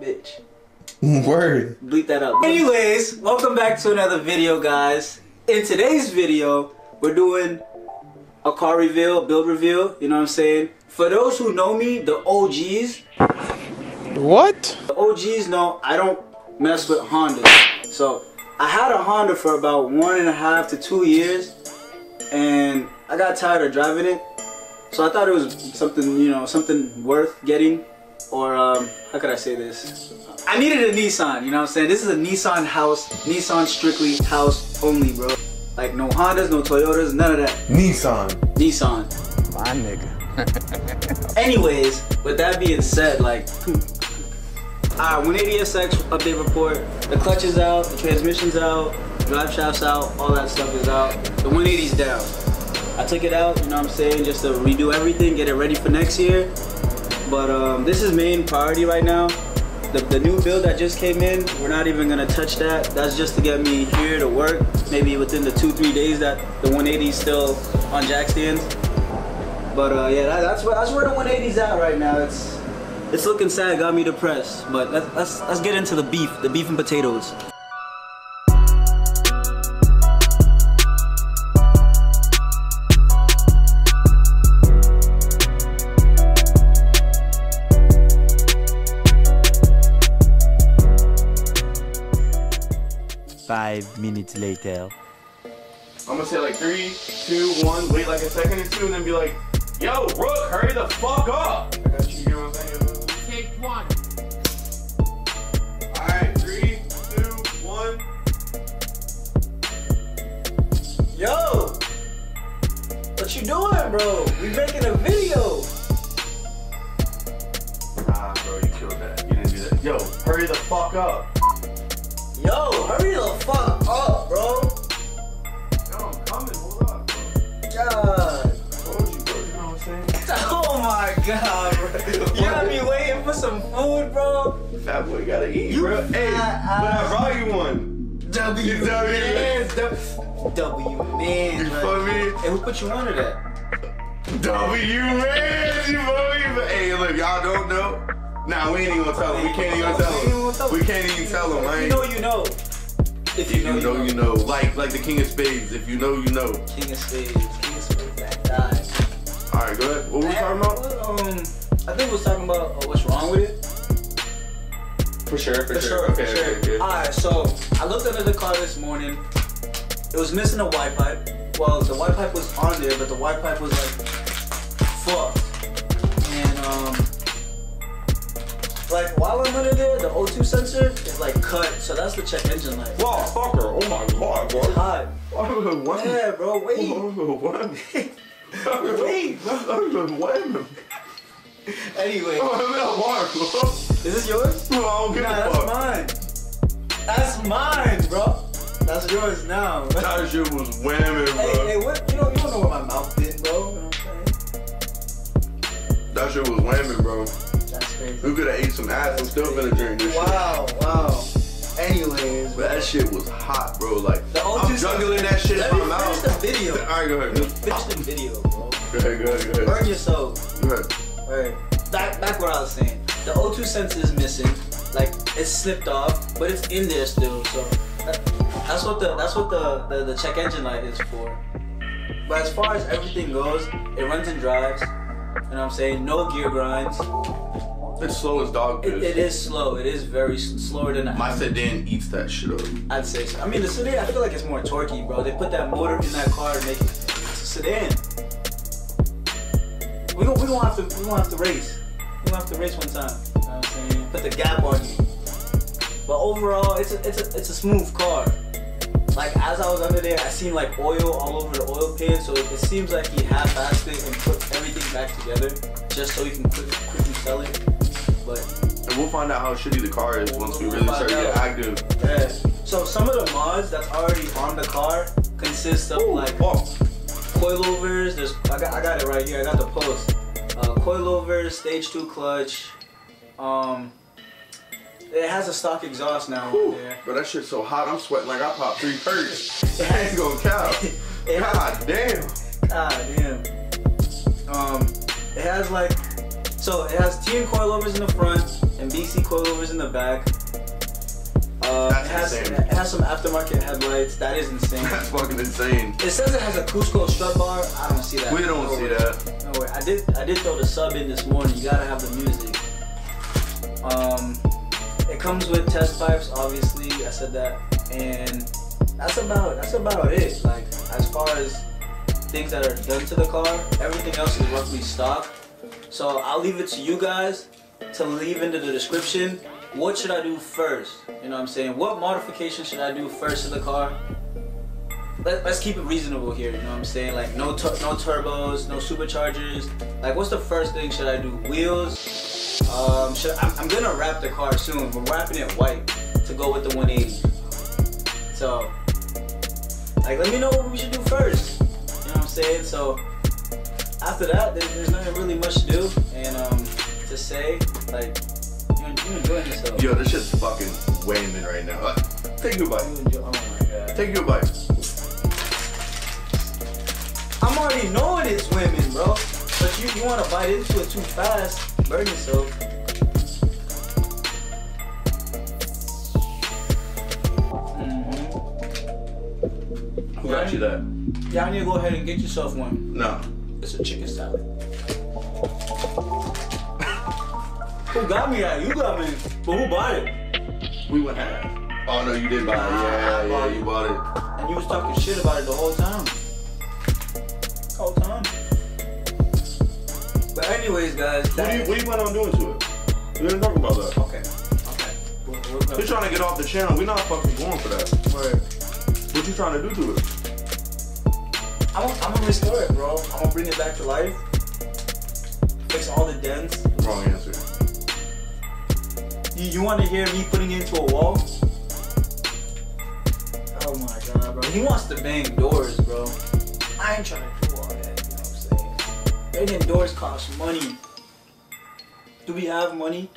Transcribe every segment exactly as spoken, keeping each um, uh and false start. bitch. Word. Bleep that up. Anyways, welcome back to another video, guys. In today's video, we're doing a car reveal, a build reveal, you know what I'm saying? For those who know me, the O Gs. What? The O Gs know I don't mess with Hondas. So, I had a Honda for about one and a half to two years. And I got tired of driving it. So I thought it was something, you know, something worth getting. Or, um, how could I say this? I needed a Nissan, you know what I'm saying? This is a Nissan house, Nissan strictly house only, bro. Like, no Hondas, no Toyotas, none of that. Nissan. Nissan. My nigga. Anyways, with that being said, like, alright, one eighty S X update report. The clutch is out, the transmission's out, drive shaft's out, all that stuff is out. The one eighty's down. I took it out, you know what I'm saying, just to redo everything, get it ready for next year. But um, this is main priority right now. The, the new build that just came in, we're not even gonna touch that. That's just to get me here to work, maybe within the two, three days that the one eighty is still on jack stands. But uh, yeah, that, that's, where, that's where the one eighty's at right now. It's it's looking sad, got me depressed. But let's, let's, let's get into the beef, the beef and potatoes. Five minutes later. I'm gonna say like three, two, one, wait like a second or two, and then be like, yo, Rook, hurry the fuck up! I got you, you know what I'm saying? Take one. Alright, three, two, one. Yo! What you doing, bro? We making a video! Nah, bro, you killed that. You didn't do that. Yo, hurry the fuck up! Yo, hurry the fuck up, bro. Yo, I'm coming, hold up, bro. God. I told you, bro, you know what I'm saying? Oh my god, bro. You got me waiting for some food, bro. Fat boy gotta eat, you bro. Hey, uh, but I brought you one. W, W-man. W-man, you feel me? Hey, who put you under that? W-man, you feel me? But hey, look, y'all don't know. Nah, we ain't even gonna tell him. We can't even tell him. We can't even tell him, man. If you know, you know. If you know, you know. You know. Like, like the King of Spades. If you know, you know. King of Spades. King of Spades that died. All right, go ahead. What were we talking about? Um, I think we was talking about uh, what's wrong with it. For sure. For sure. For sure. All right, so I looked under the car this morning. It was missing a white pipe. Well, the white pipe was on there, but the white pipe was like fucked. And um. Like, while I'm under there, the O two sensor is like cut, so that's the check engine light. Wow, fucker, oh my god, bro. It's hot. What? Yeah, bro, wait. What? Wait, bro. Anyway. Is this yours? No, I don't give nah, a that's fuck. Mine. That's mine, bro. That's yours now. Bro. That shit was whamming, bro. Hey, hey, what? You don't, you don't know what my mouth did, bro. You know what I'm saying? That shit was whamming, bro. That's crazy. Who could have ate some ass and still gonna drink this wow, shit? Wow, wow. Anyways, but that shit was hot, bro. Like, the I'm juggling that shit in my mouth. Let me finish the video. Alright, go ahead. Let me finish the video, bro. Go ahead, go ahead, go ahead. Burn yourself. Go ahead. Alright, back, back what I was saying. The O two sensor is missing. Like, it slipped off, but it's in there still. So, that, that's what, the, that's what the, the, the check engine light is for. But as far as everything goes, it runs and drives. You know what I'm saying? No gear grinds. It's slow as dog piss. It, it is slow. It is very slower than I. My sedan eats that shit up. I'd say so. I mean, the sedan, I feel like it's more torquey, bro. They put that motor in that car to make it it's a sedan. We don't, we don't have to we don't have to race. We don't have to race one time. You know what I'm saying? Put the gap on you. But overall, it's a, it's a, it's a smooth car. Like, as I was under there, I seen like oil all over the oil pan, so it, it seems like he half-assed it and put everything back together just so he can quick, quickly sell it. But and we'll find out how shitty the car is we'll, once we we'll really start getting active. Yes. So some of the mods that's already on the car consist of Ooh, like oh. coilovers. There's I got I got it right here. I got the post. Uh, coilovers, stage two clutch. Um. It has a stock exhaust now. Whew, there. But that shit's so hot, I'm sweating like I popped three perks. I ain't gonna count. God damn. God damn. Um, it has like, so it has T N coilovers in the front, and B C coilovers in the back. Uh, That's it has, insane. It has some aftermarket headlights. That is insane. That's fucking insane. It says it has a Cusco strut bar. I don't see that. We don't see that. No way. I did. I did throw the sub in this morning. You gotta have the music. Um, it comes with test pipes. Obviously, I said that, and that's about. That's about it. Like as far as things that are done to the car, everything else is roughly stock. So I'll leave it to you guys to leave into the description. What should I do first? You know what I'm saying? What modification should I do first to the car? Let, let's keep it reasonable here, you know what I'm saying? Like no, tu no turbos, no superchargers. Like what's the first thing should I do? Wheels? Um, should I, I'm gonna wrap the car soon. We're wrapping it white to go with the one eighty. So, like let me know what we should do first. You know what I'm saying? So, after that, there's, there's nothing really much to do. And um, to say, like, you enjoying yourself. Yo, this shit's fucking waving right now. Uh, take your bite. You oh my god. Take your bite. I'm already knowing it's women, bro. But you, you want to bite into it too fast, burn yourself. Mm-hmm. Who got you that? Y'all need to go ahead and get yourself one. No. It's a chicken salad. Who got me that? You got me. But who bought it? We went half. Oh no, you did buy it. Yeah, yeah, you bought it. And you was talking shit about it the whole time. The whole time. But anyways, guys. What do you, what you plan on doing to it? We didn't talk about that. Okay. Okay. We're, we're, we're, we're trying to get off the channel. We're not fucking going for that. Right. What you trying to do to it? I'm, I'm gonna restore it, bro. I'm gonna bring it back to life. Fix all the dents. Wrong answer. You want to hear me putting it into a wall? Oh my god, bro. He wants to bang doors, bro. I ain't trying to do all that, you know what I'm saying? Banging doors cost money. Do we have money?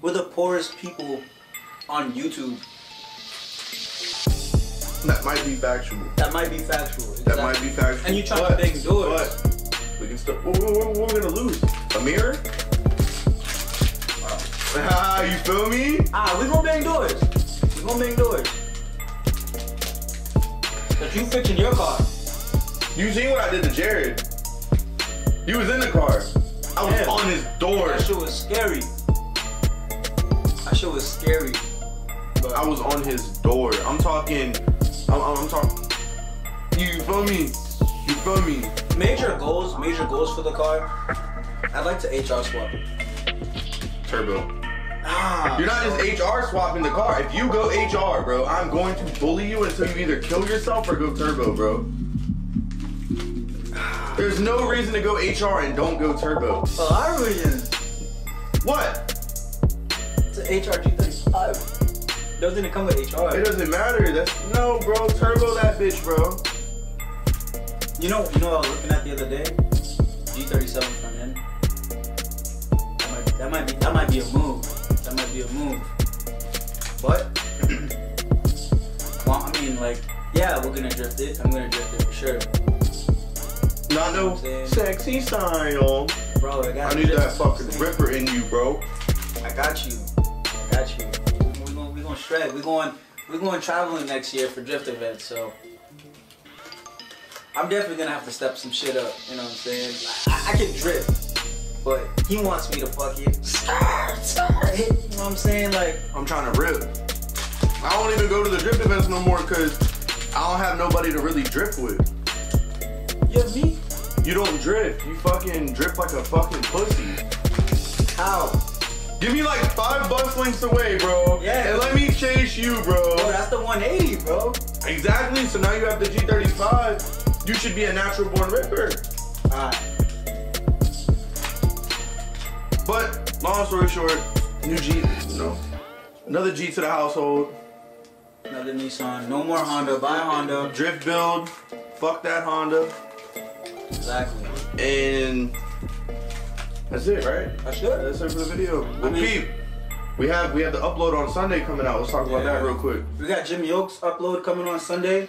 We're the poorest people on YouTube. That might be factual. That might be factual. Exactly. That might be factual. And you trying but, to bang doors. But we can still. What are we going to lose? A mirror? Ah, you feel me? Ah, we gonna bang doors. We gonna bang doors. But you fixing your car. You seen what I did to Jared. You was in the car. I was yeah. on his door. That shit was scary. That shit was scary. But I was on his door. I'm talking. I'm, I'm talking. You feel me? You feel me? Major goals. Major goals for the car. I'd like to H R swap it. Turbo. Ah, you're not just H R swapping the car. If you go H R, bro, I'm going to bully you until you either kill yourself or go turbo, bro. There's no reason to go H R and don't go turbo. A lot of reasons. What? It's an H R G thirty-five. Doesn't it come with H R? It doesn't matter. That's no, bro. Turbo that bitch, bro. You know, you know what I was looking at the other day? G thirty-seven front end. That might be that might be a move. That might be a move. But well, I mean, like, yeah, we're gonna drift it. I'm gonna drift it for sure. Not no sexy style, bro. I, got I need that fucking ripper in you, bro. I got you. I got you. We're gonna we gonna shred. We're going we're going traveling next year for drift events. So I'm definitely gonna have to step some shit up. You know what I'm saying? I, I can drift. But he wants me to fucking start, start, you know what I'm saying? Like, I'm trying to rip. I don't even go to the drift events no more because I don't have nobody to really drift with. You have me? You don't drift. You fucking drift like a fucking pussy. How? Give me like five bus lengths away, bro. Yeah. And let me chase you, bro. Bro, that's the one eighty, bro. Exactly. So now you have the G thirty-five. You should be a natural born ripper. All right. But long story short, new G, no, another G to the household. Another Nissan, no more Honda, buy Honda. Drift build, fuck that Honda. Exactly. And that's it, right? That's it. That's it for the video. I mean, peep, we have we have the upload on Sunday coming out. Let's talk about yeah. that real quick. We got Jimmy Oaks upload coming on Sunday.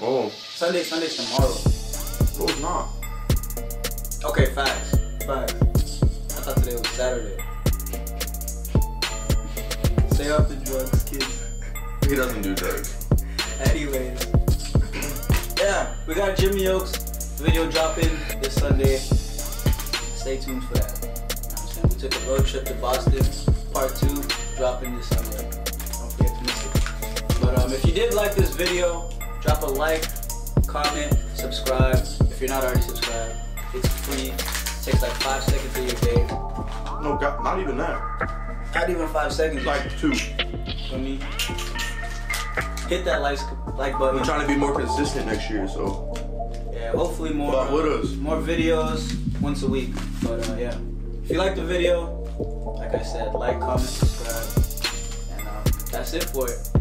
Oh. Sunday, Sunday tomorrow. No, it's not. Okay, facts, facts. I thought today was Saturday. He doesn't do drugs. Anyways. Yeah, we got Jimmy Oaks video dropping this Sunday. Stay tuned for that. We took a road trip to Boston, part two, dropping this Sunday. Don't forget to miss it. But um, if you did like this video, drop a like, comment, subscribe. If you're not already subscribed, it's free. It takes like five seconds of your day. No, God, not even that. Not even five seconds. Like two. For me. Hit that like, like button. We're trying to be more consistent next year, so. Yeah, hopefully more, well, with us. more videos once a week. But uh, yeah. If you liked the video, like I said, like, comment, subscribe, and um, that's it for it.